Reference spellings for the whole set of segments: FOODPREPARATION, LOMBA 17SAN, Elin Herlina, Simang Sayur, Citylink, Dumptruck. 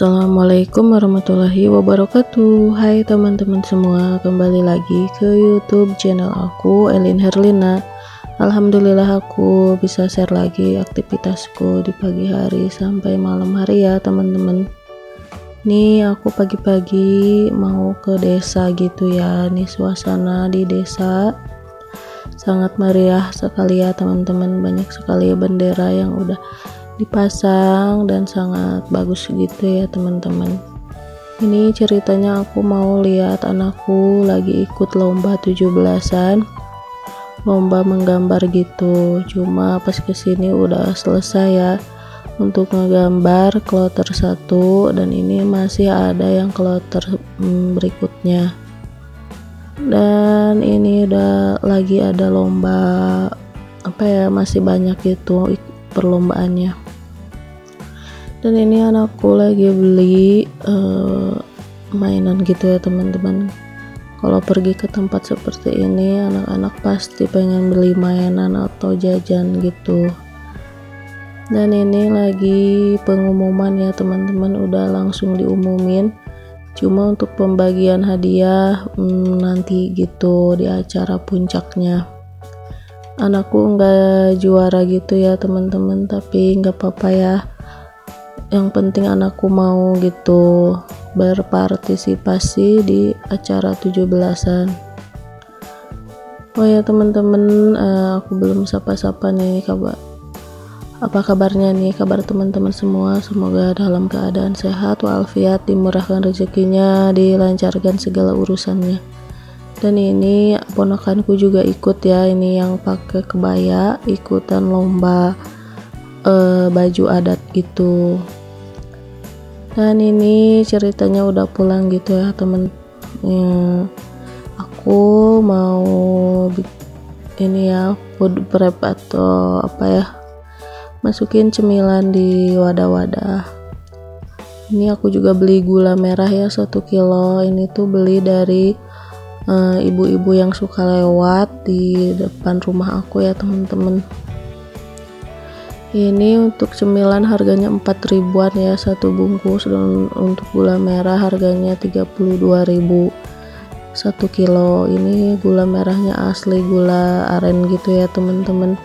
Assalamualaikum warahmatullahi wabarakatuh. Hai teman-teman semua, kembali lagi ke YouTube channel aku, Elin Herlina. Alhamdulillah aku bisa share lagi aktivitasku di pagi hari sampai malam hari ya teman-teman. Nih aku pagi-pagi mau ke desa gitu ya. Nih suasana di desa sangat meriah sekali ya teman-teman. Banyak sekali bendera yang udah dipasang dan sangat bagus gitu ya teman-teman. Ini ceritanya aku mau lihat anakku lagi ikut lomba 17-an, lomba menggambar gitu. Cuma pas kesini udah selesai ya untuk ngegambar kloter 1, dan ini masih ada yang kloter berikutnya. Dan ini udah lagi ada lomba apa ya, masih banyak gitu perlombaannya. Dan ini anakku lagi beli mainan gitu ya teman-teman. Kalau pergi ke tempat seperti ini anak-anak pasti pengen beli mainan atau jajan gitu. Dan ini lagi pengumuman ya teman-teman, udah langsung diumumin. Cuma untuk pembagian hadiah nanti gitu di acara puncaknya. Anakku nggak juara gitu ya teman-teman, tapi nggak apa-apa ya, yang penting anakku mau gitu berpartisipasi di acara 17-an. Oh ya teman-teman, aku belum sapa-sapa nih apa kabarnya nih kabar teman-teman semua. Semoga dalam keadaan sehat walafiat, dimurahkan rezekinya, dilancarkan segala urusannya. Dan ini ponakanku juga ikut ya, ini yang pakai kebaya ikutan lomba baju adat gitu. Dan ini ceritanya udah pulang gitu ya temen. Aku mau ini ya, food prep atau apa ya, masukin cemilan di wadah-wadah. Ini aku juga beli gula merah ya 1 kilo. Ini tuh beli dari ibu-ibu yang suka lewat di depan rumah aku ya temen-temen. Ini untuk cemilan harganya 4.000-an ya 1 bungkus, dan untuk gula merah harganya 32.000 1 kilo. Ini gula merahnya asli gula aren gitu ya teman-teman.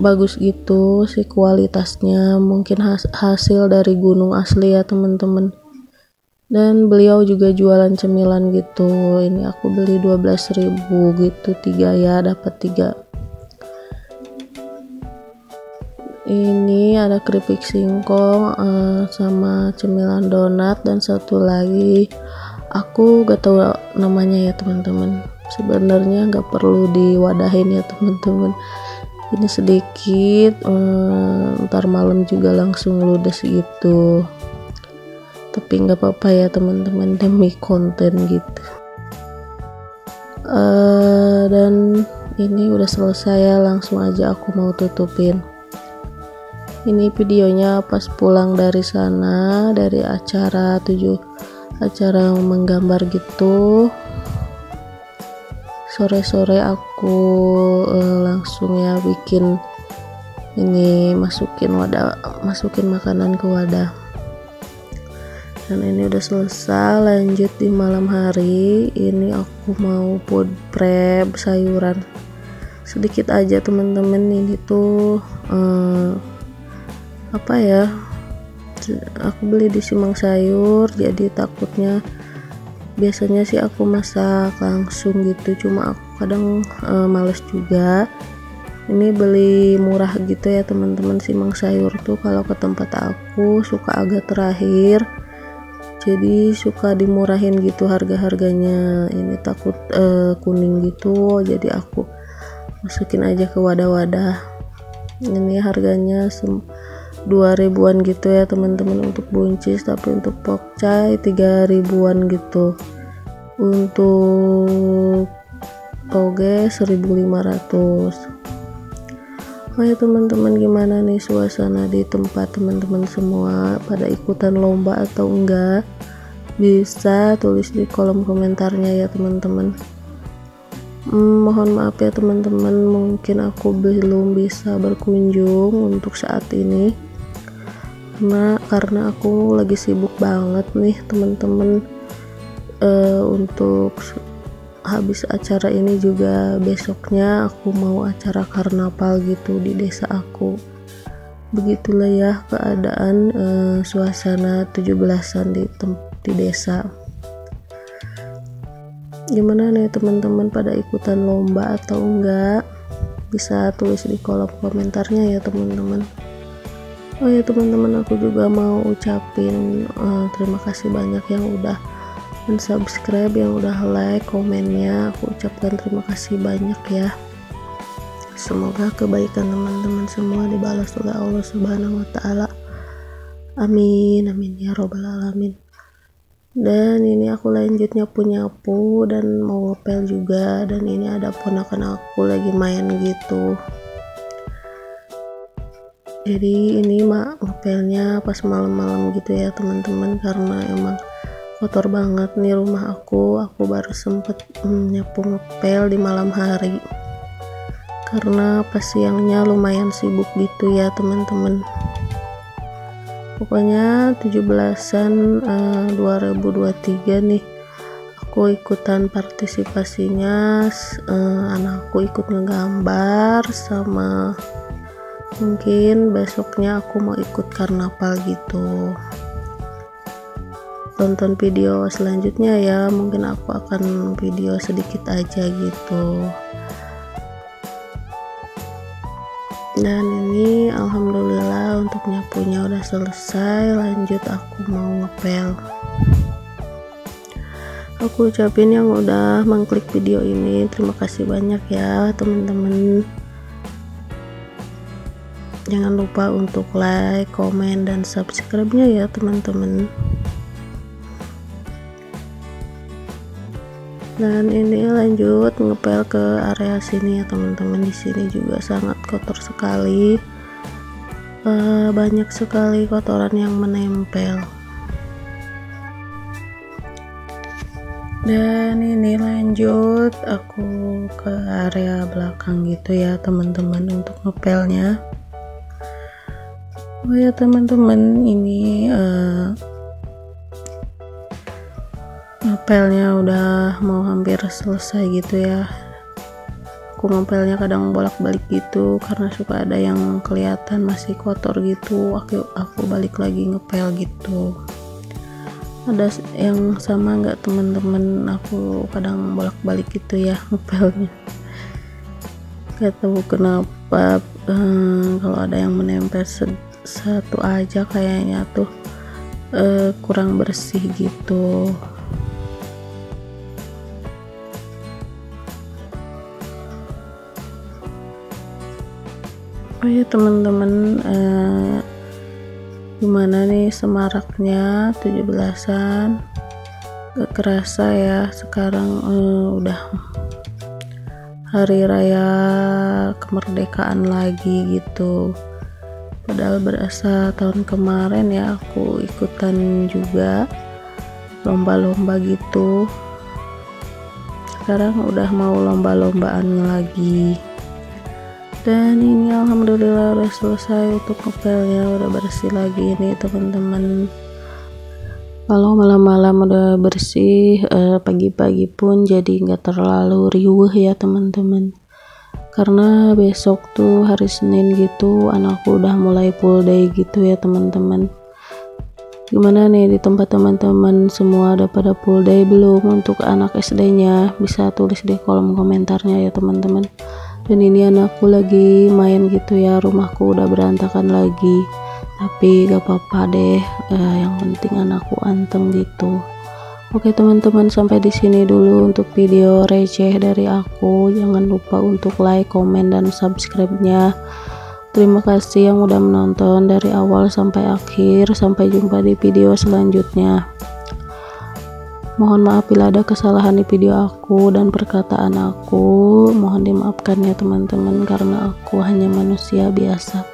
Bagus gitu sih kualitasnya, mungkin hasil dari gunung asli ya teman-teman. Dan beliau juga jualan cemilan gitu. Ini aku beli 12.000 gitu 3 ya, dapat 3. Ini ada keripik singkong sama cemilan donat, dan satu lagi aku gak tahu namanya ya teman-teman. Sebenarnya gak perlu diwadahin ya teman-teman, ini sedikit ntar malam juga langsung ludes gitu, tapi gak apa-apa ya teman-teman, demi konten gitu. Dan ini udah selesai ya, langsung aja aku mau tutupin ini videonya. Pas pulang dari sana, dari acara acara menggambar gitu, sore-sore aku langsung ya bikin ini, masukin makanan ke wadah. Dan ini udah selesai, lanjut di malam hari. Ini aku mau food prep sayuran sedikit aja teman-teman. Ini tuh apa ya, aku beli di Simang Sayur, jadi takutnya biasanya sih aku masak langsung gitu, cuma aku kadang males juga. Ini beli murah gitu ya teman-teman. Simang Sayur tuh kalau ke tempat aku suka agak terakhir, jadi suka dimurahin gitu harga-harganya. Ini takut kuning gitu, jadi aku masukin aja ke wadah-wadah. Ini harganya 2.000-an gitu ya teman-teman untuk buncis, tapi untuk pokcai 3.000-an gitu. Untuk toge 1.500. Oh ya teman-teman, gimana nih suasana di tempat teman-teman semua, pada ikutan lomba atau enggak? Bisa tulis di kolom komentarnya ya teman-teman. Mohon maaf ya teman-teman, mungkin aku belum bisa berkunjung untuk saat ini. karena aku lagi sibuk banget nih temen-temen, untuk habis acara ini juga besoknya aku mau acara karnaval gitu di desa aku. Begitulah ya keadaan suasana 17-an di desa. Gimana nih teman-teman, pada ikutan lomba atau enggak? Bisa tulis di kolom komentarnya ya teman-teman. Oh ya teman-teman, aku juga mau ucapin terima kasih banyak yang udah subscribe, yang udah like komennya. Aku ucapkan terima kasih banyak ya. Semoga kebaikan teman-teman semua dibalas oleh Allah Subhanahu wa taala. Amin amin ya robbal alamin. Dan ini aku lanjut nyapu dan mau ngepel juga, dan ini ada ponakan aku lagi main gitu. Jadi ini mak ngepelnya pas malam-malam gitu ya teman-teman, karena emang kotor banget nih rumah aku baru sempet nyapu ngepel di malam hari karena pas siangnya lumayan sibuk gitu ya teman-teman. Pokoknya 17-an 2023 nih aku ikutan partisipasinya, anakku ikut ngegambar, sama mungkin besoknya aku mau ikut karnaval gitu. Tonton video selanjutnya ya, mungkin aku akan video sedikit aja gitu. Dan ini alhamdulillah untuk nyapunya udah selesai, lanjut aku mau ngepel. Aku ucapin yang udah mengklik video ini terima kasih banyak ya teman-teman. Jangan lupa untuk like, komen, dan subscribe-nya ya teman-teman. Dan ini lanjut ngepel ke area sini ya teman-teman. Di sini juga sangat kotor sekali, banyak sekali kotoran yang menempel. Dan ini lanjut aku ke area belakang gitu ya teman-teman untuk ngepelnya. Oh ya teman-teman, ini ngepelnya udah mau hampir selesai gitu ya. Aku ngepelnya kadang bolak-balik gitu karena suka ada yang kelihatan masih kotor gitu, aku balik lagi ngepel gitu. Ada yang sama nggak teman-teman, aku kadang bolak-balik gitu ya ngepelnya, nggak tahu kenapa. Kalau ada yang menempel satu aja kayaknya tuh kurang bersih gitu. Oh ya teman-teman, gimana nih semaraknya 17-an? Gak kerasa ya sekarang udah hari raya kemerdekaan lagi gitu. Padahal berasa tahun kemarin ya aku ikutan juga lomba-lomba gitu. Sekarang udah mau lomba-lombaan lagi. Dan ini alhamdulillah udah selesai untuk ngepelnya, udah bersih lagi ini teman-teman. Kalau malam-malam udah bersih, pagi-pagi pun jadi nggak terlalu riuh ya teman-teman, karena besok tuh hari Senin gitu anakku udah mulai full day gitu ya teman-teman. Gimana nih di tempat teman-teman semua, ada pada full day belum untuk anak SD-nya? Bisa tulis di kolom komentarnya ya teman-teman. Dan ini anakku lagi main gitu ya, rumahku udah berantakan lagi, tapi gak apa-apa deh, yang penting anakku anteng gitu. Oke teman-teman, sampai di sini dulu untuk video receh dari aku. Jangan lupa untuk like, komen, dan subscribe-nya. Terima kasih yang udah menonton dari awal sampai akhir. Sampai jumpa di video selanjutnya. Mohon maaf bila ada kesalahan di video aku dan perkataan aku. Mohon dimaafkan ya teman-teman, karena aku hanya manusia biasa.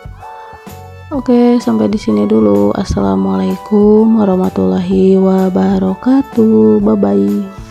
Oke, sampai di sini dulu. Assalamualaikum warahmatullahi wabarakatuh. Bye-bye.